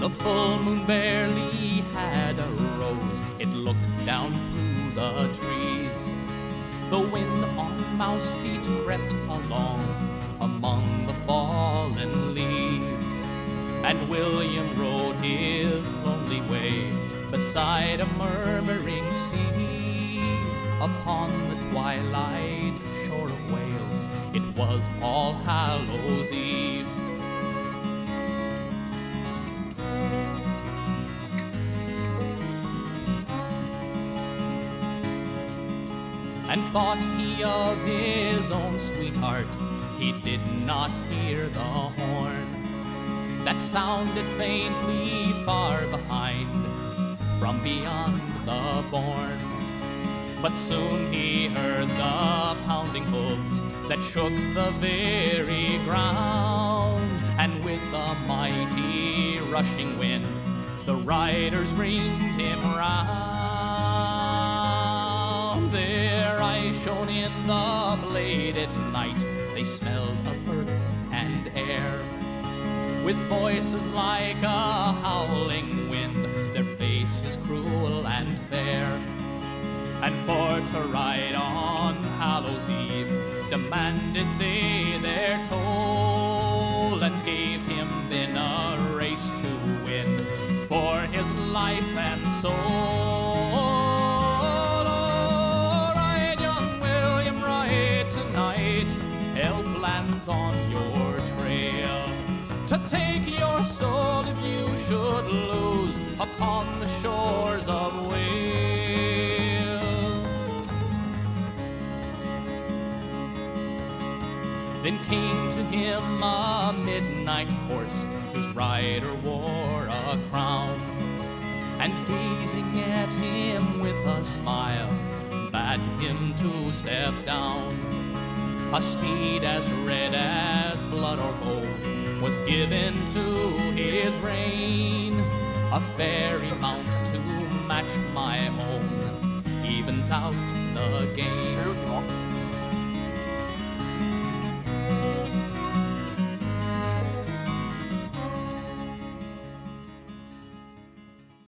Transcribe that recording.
The full moon barely had a rose. It looked down through the trees. The wind on mouse feet crept along among the fallen leaves. And William rode his lonely way beside a murmuring sea. Upon the twilight shore of Wales, it was All Hallows' Eve. And thought he of his own sweetheart, he did not hear the horn that sounded faintly far behind from beyond the bourne. But soon he heard the pounding hoofs that shook the very ground, and with a mighty rushing wind, the riders ringed him round. Their eyes shone in the bladed night, they smelled of earth and air. With voices like a howling wind, their faces cruel and fair. And for to ride on Hallows' Eve, demanded they their toll, and gave him then a race to win for his life and soul. Oh, ride, young William, ride tonight, Elfland's on your trail, to take your soul if you should lose upon the shores of Wales. Then came to him a midnight horse, whose rider wore a crown, and gazing at him with a smile, bade him to step down. A steed as red as blood or gold was given to his rein, a fairy mount to match my own evens out the game.